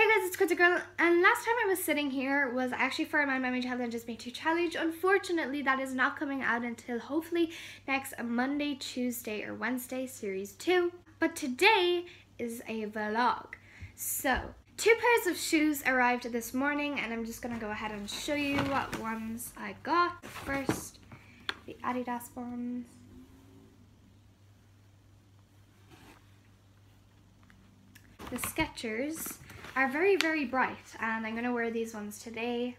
Hey guys, it's Quinter Girl, and last time I was sitting here was actually for my Mommy Challenges Me Too Challenge. Unfortunately, that is not coming out until hopefully next Monday, Tuesday or Wednesday, series 2. But today is a vlog. So, two pairs of shoes arrived this morning and I'm just going to go ahead and show you what ones I got. First, the Adidas ones. The Skechers are very, very bright, and I'm going to wear these ones today.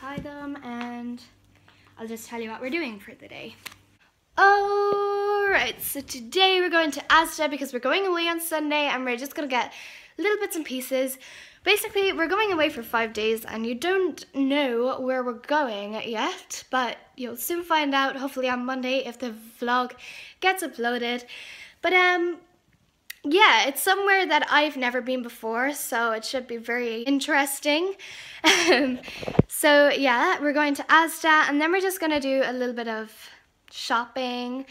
Tie them and I'll just tell you what we're doing for the day. Alright, so today we're going to ASDA because we're going away on Sunday and we're just going to get little bits and pieces. Basically, we're going away for 5 days and you don't know where we're going yet, but you'll soon find out, hopefully on Monday, if the vlog gets uploaded. But yeah, it's somewhere that I've never been before, so it should be very interesting. So yeah, we're going to ASDA and then we're just going to do a little bit of shopping,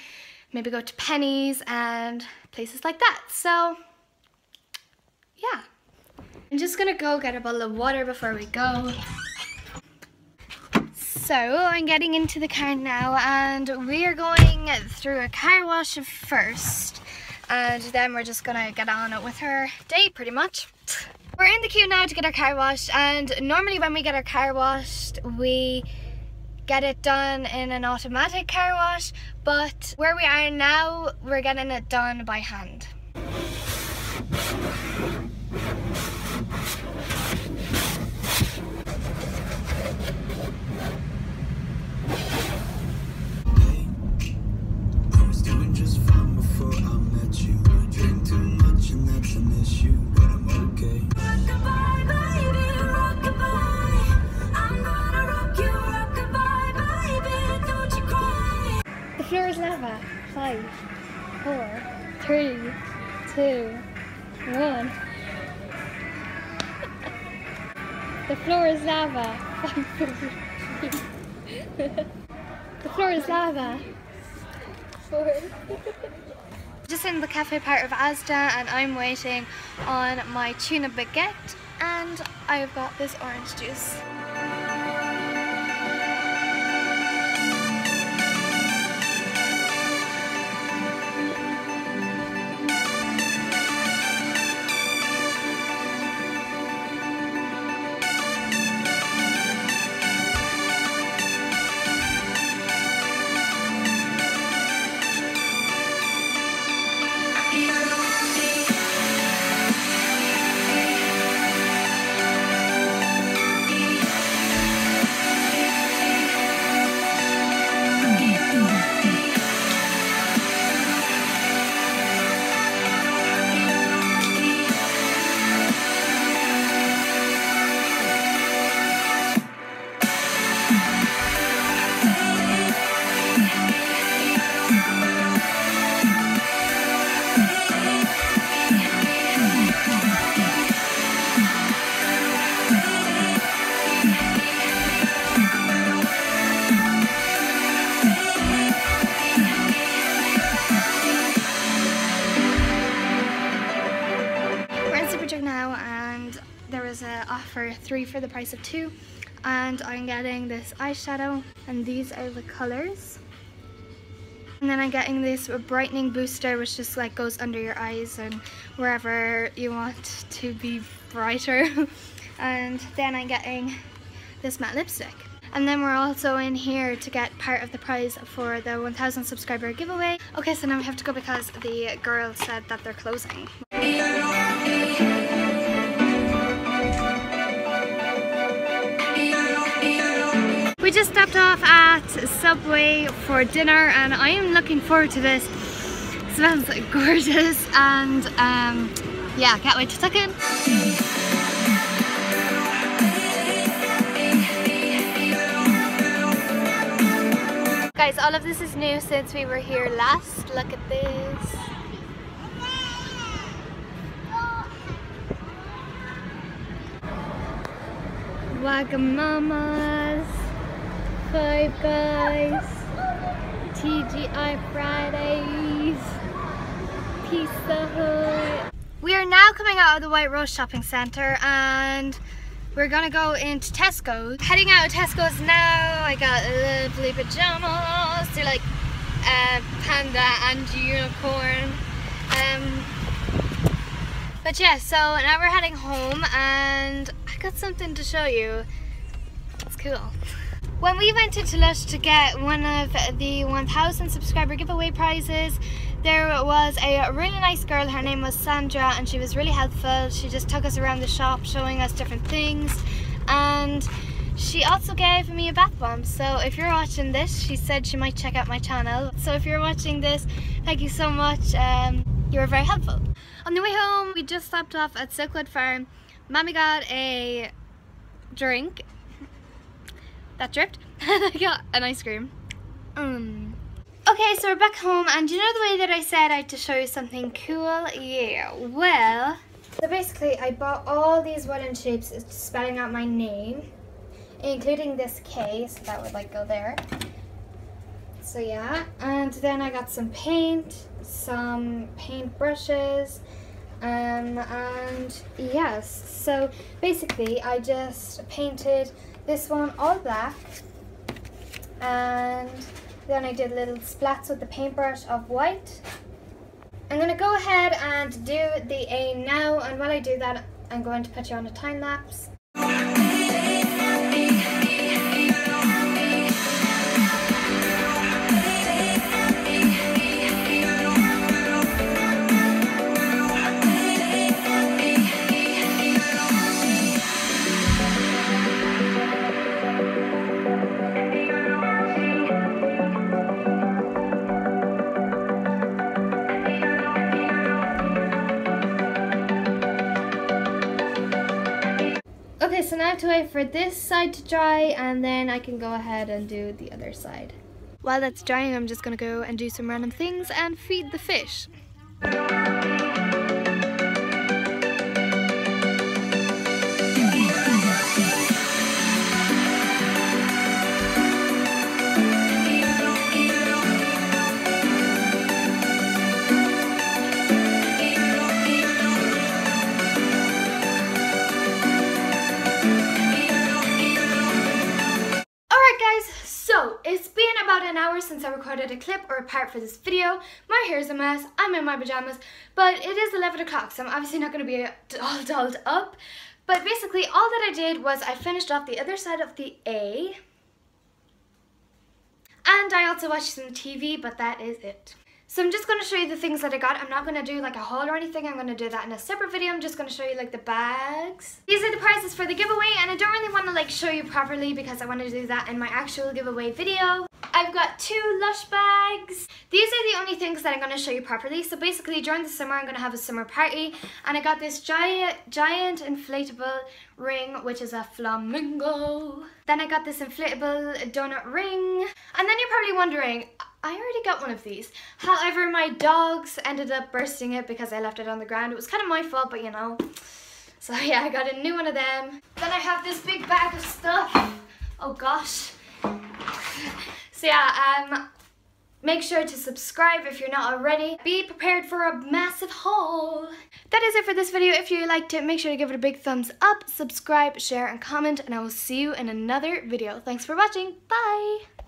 maybe go to Pennies and places like that. So yeah. I'm just gonna go get a bottle of water before we go. So I'm getting into the car now and we are going through a car wash first and then we're just gonna get on with her day pretty much. We're in the queue now to get our car washed, and normally when we get our car washed we get it done in an automatic car wash, but where we are now we're getting it done by hand. Lava. 5, 4, 3, 2, 1. The floor is lava. 5, 4, 3. The floor is lava. 4. Just in the cafe part of ASDA and I'm waiting on my tuna baguette and I've got this orange juice. For 3 for the price of 2, and I'm getting this eyeshadow and these are the colors, and then I'm getting this brightening booster which just like goes under your eyes and wherever you want to be brighter. And then I'm getting this matte lipstick, and then we're also in here to get part of the prize for the 1000 subscriber giveaway. Okay, so now we have to go because the girl said that they're closing. We just stopped off at Subway for dinner and I am looking forward to this. It smells gorgeous and yeah, can't wait to tuck in. Guys, all of this is new since we were here last. Look at this. Wagamamas. Five Guys, TGI Fridays. out of the White Rose Shopping Centre and we're gonna go into Tesco. Heading out of Tesco's now. I got lovely pajamas. They're like panda and unicorn. But yeah, so now we're heading home and I got something to show you. It's cool. When we went into Lush to get one of the 1,000 subscriber giveaway prizes, there was a really nice girl, her name was Sandra, and she was really helpful. She just took us around the shop showing us different things, and she also gave me a bath bomb. So if you're watching this, she said she might check out my channel. So if you're watching this, thank you so much. You were very helpful. On the way home, we just stopped off at Silkwood Farm. Mommy got a drink that dripped and I got an ice cream. Okay, so we're back home, and you know the way that I said I had to show you something cool? Yeah, well, so basically I bought all these wooden shapes spelling out my name, including this K, so that would like go there. So yeah, and then I got some paint, some paint brushes, and yes, so basically I just painted this one all black, and then I did little splats with the paintbrush of white. I'm going to go ahead and do the A now, and while I do that, I'm going to put you on a time lapse. So now I have to wait for this side to dry, and then I can go ahead and do the other side. While that's drying, I'm just gonna go and do some random things and feed the fish. Since I recorded a clip or a part for this video. My hair's a mess, I'm in my pajamas, but it is 11 o'clock, so I'm obviously not going to be all dolled up. But basically all that I did was I finished off the other side of the A, and I also watched some TV, but that is it. So I'm just going to show you the things that I got. I'm not going to do like a haul or anything. I'm going to do that in a separate video. I'm just going to show you like the bags. These are the prizes for the giveaway, and I don't really want to like show you properly because I want to do that in my actual giveaway video. I've got two Lush bags. These are the only things that I'm going to show you properly. So basically during the summer I'm going to have a summer party, and I got this giant inflatable ring, which is a flamingo. Then I got this inflatable donut ring. And then you're probably wondering, I already got one of these. However, my dogs ended up bursting it because I left it on the ground. It was kind of my fault, but you know. So yeah, I got a new one of them. Then I have this big bag of stuff. Oh gosh. So yeah, make sure to subscribe if you're not already. Be prepared for a massive haul. That is it for this video. If you liked it, make sure to give it a big thumbs up, subscribe, share, and comment, and I will see you in another video. Thanks for watching. Bye!